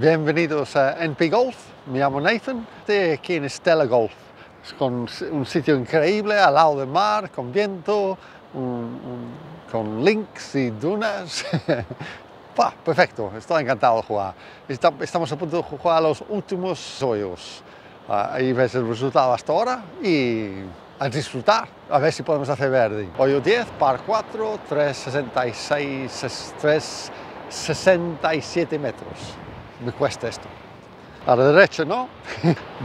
Bienvenidos a NP Golf, me llamo Nathan, estoy aquí en Estela Golf. Es con un sitio increíble, al lado del mar, con viento, con links y dunas. ¡Pah! Perfecto, estoy encantado de jugar. Estamos a punto de jugar los últimos hoyos. Ahí ves el resultado hasta ahora y a disfrutar, a ver si podemos hacer verde. Hoyo 10, par 4, 367 metros. Me cuesta esto. A la derecha, ¿no?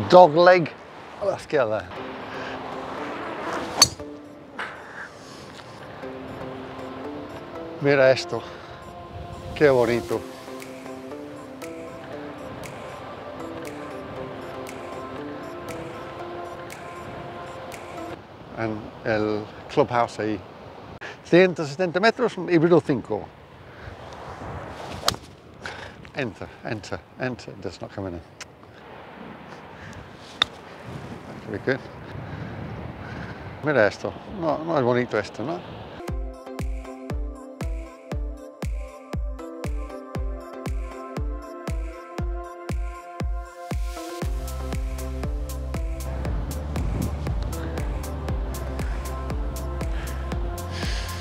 Dog leg a la izquierda. Mira esto. Qué bonito. En el clubhouse ahí. 170 metros, un híbrido 5. Enter, enter, enter. It does not come in. That could be good. Mira esto. No es bonito esto, ¿no?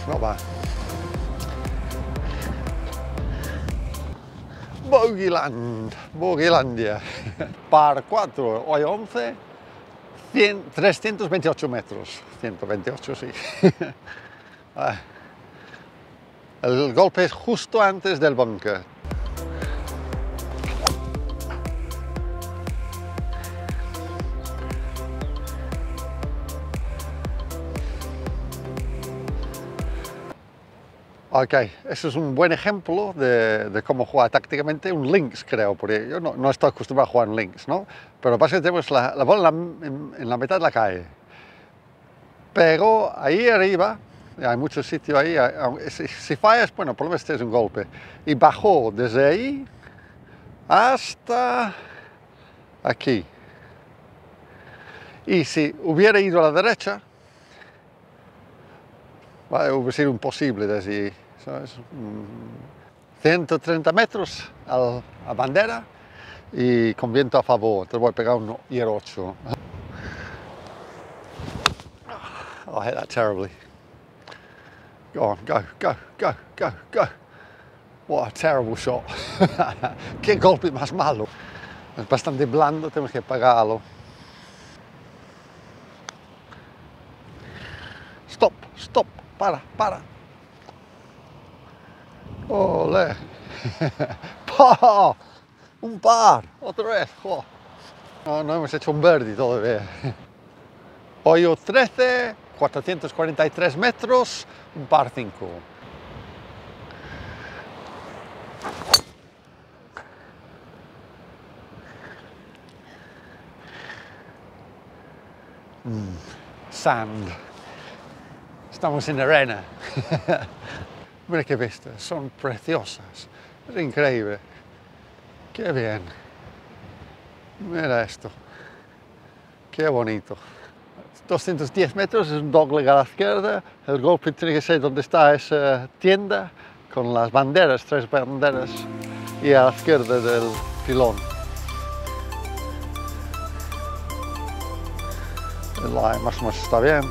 Not bad. Bogeyland, Bogeylandia. Par 4, hoy 11, 328 metros. 128, sí. El golpe es justo antes del bunker. Ok, eso es un buen ejemplo de cómo jugar tácticamente un links, creo, porque yo no estoy acostumbrado a jugar en links, ¿no? Pero pasa que tenemos la bola en la mitad de la calle. Pegó ahí arriba, hay mucho sitio ahí, si fallas, bueno, por lo menos este es un golpe. Y bajó desde ahí hasta aquí. Y si hubiera ido a la derecha, va a ser imposible desde, ¿sabes? 130 metros a bandera y con viento a favor. Te voy a pegar un hierro 8. I hit that terribly. Go on, go, go, go, go, go. What a terrible shot. Qué golpe más malo. Es bastante blando, tenemos que pegarlo. Stop, stop. Para, para. ¡Ole! ¡Par! ¡Un par! ¡Otra vez! ¡Oh! No hemos hecho un birdie todavía. Hoyo 13, 443 metros, un par 5. Sand. Estamos en arena. Mira qué vistas, son preciosas. Es increíble. Qué bien. Mira esto. Qué bonito. 210 metros, es un dogleg a la izquierda. El golpe tiene que ser donde está esa tienda con las banderas, 3 banderas, y a la izquierda del pilón. Más o menos está bien.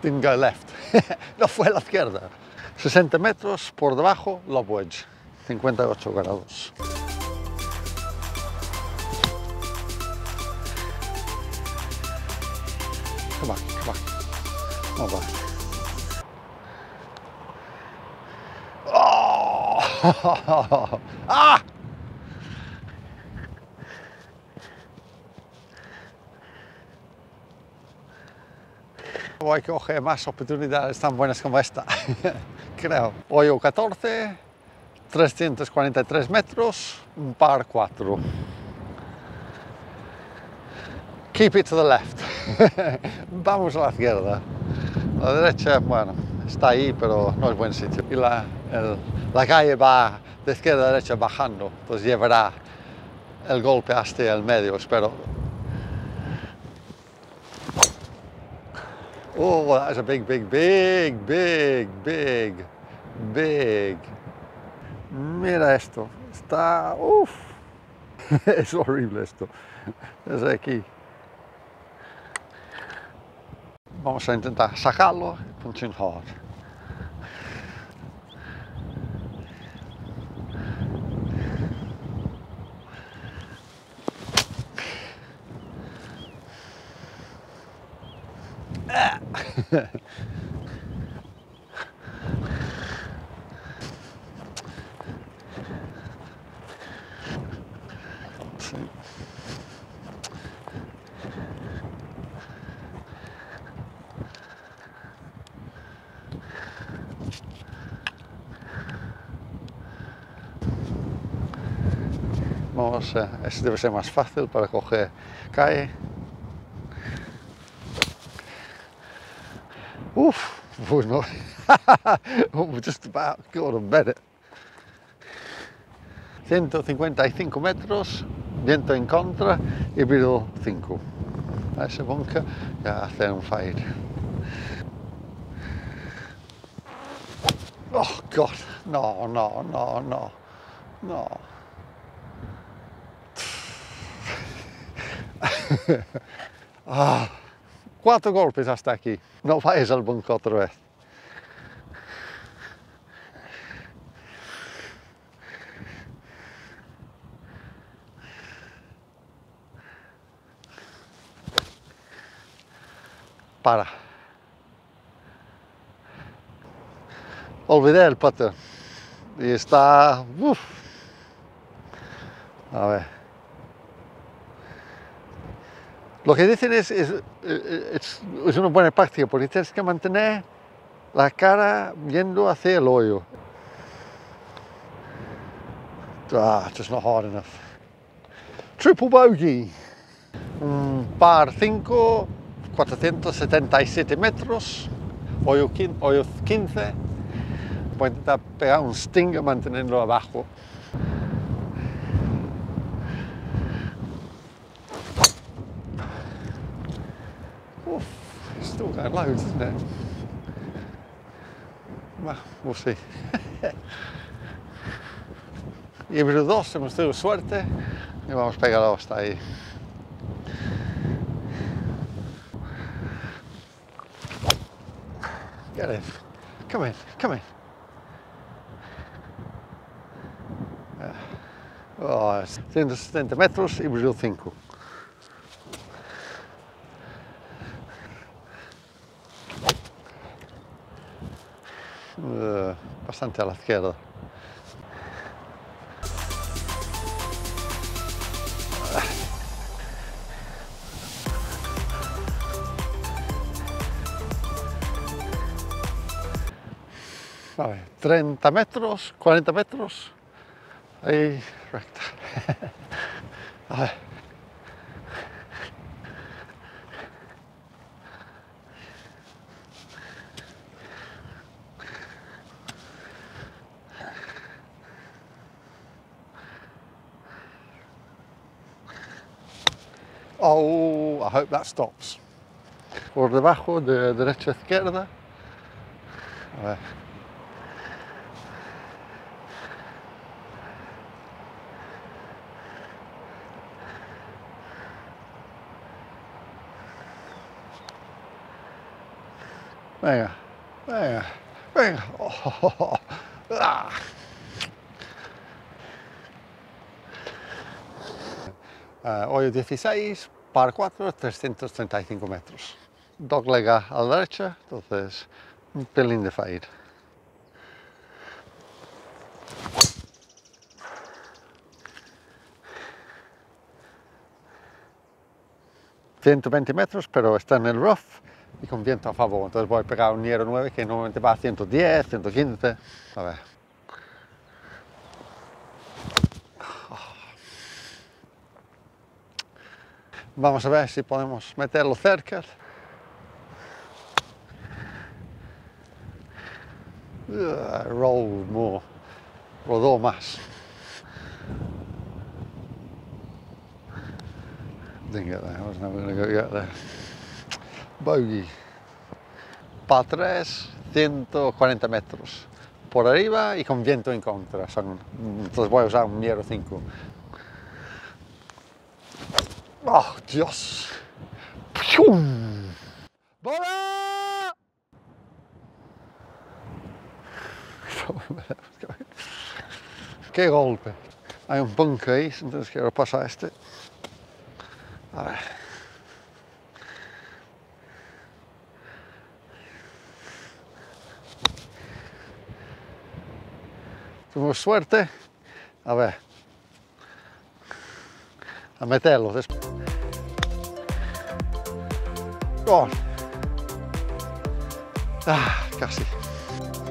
Didn't go left. No fue a la izquierda. 60 metros por debajo, lob wedge. 58 grados. Come on, come on. No va. Oh! ¡Ah! Voy a coger más oportunidades tan buenas como esta, creo. Hoyo 14, 343 metros, un par 4. Keep it to the left. Vamos a la izquierda. La derecha, bueno, está ahí, pero no es buen sitio. Y la calle va de izquierda a derecha bajando, entonces llevará el golpe hasta el medio, espero. Oh, that was a big. Mira esto. Está... ¡Uf! Es horrible esto. Desde aquí. Vamos a intentar sacarlo con chin hard. Vamos, este debe ser más fácil para coger calle. Oof, was not. We just about got to bed it. 155 metros, viento en contra, híbrido 5. A ese bunker ya hacer un fade. Oh God, no. Ah. 4 golpes hasta aquí. No vayas al bunker otra vez. Para. Olvidé el pato. Y está... Uf. A ver. Lo que dicen es una buena práctica porque tienes que mantener la cara yendo hacia el hoyo. Ah, just not hard enough. Triple bogey. Par 5, 477 metros, hoyo 15. Voy a intentar pegar un stinger manteniéndolo abajo. Still going loads, isn't it? Well, we'll see. Híbrido 2, hemos tenido suerte y vamos pegado hasta ahí. Get in. Come in. Oh, 170 metros, híbrido 5. Bastante a la izquierda. A ver, 30 metros, 40 metros. Ahí, recta. A ver. Oh, I hope that stops. Por debajo, de derecha a izquierda. A ver. Venga. Oh. Ah. Hoyo 16, par 4, 335 metros. Dogleg a la derecha, entonces un pelín de fade. ...120 metros, pero está en el rough... ...y con viento a favor, entonces voy a pegar un hierro 9... ...que normalmente va a 110, 115... ...a ver... Vamos a ver si podemos meterlo cerca. Rodó más. Didn't get there, I was never going to get there. Bogey. para atrás 140 metros por arriba y con viento en contra. Entonces voy a usar un Miero 5. ¡Oh, Dios! ¡Pium! ¡Bola! ¡Qué golpe! Hay un bunk ahí, entonces quiero pasar este. A ver. Tuvimos suerte. A ver. A meterlo después. ¡Gol! Ah, casi.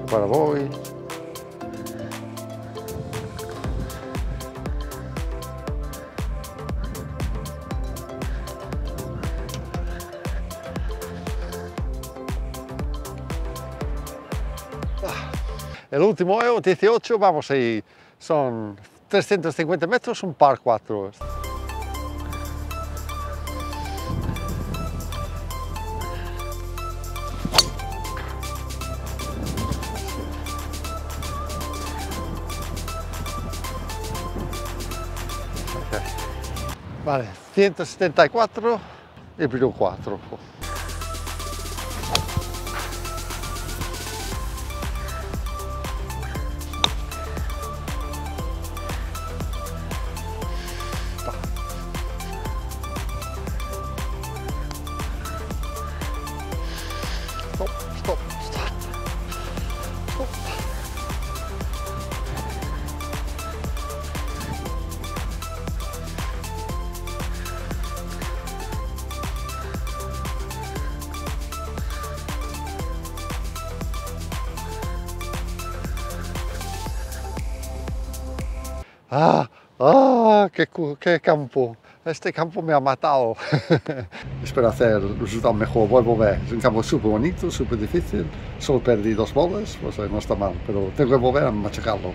Para voy. El último hoyo, 18, vamos ahí. Son 350 metros, un par 4. Okay. Vale, 174 y pido 4. Stop. ¡Qué campo! Este campo me ha matado. Espero hacer el resultado mejor, voy a volver. Es un campo súper bonito, súper difícil. Solo perdí 2 bolas, pues no está mal, pero tengo que volver a machacarlo.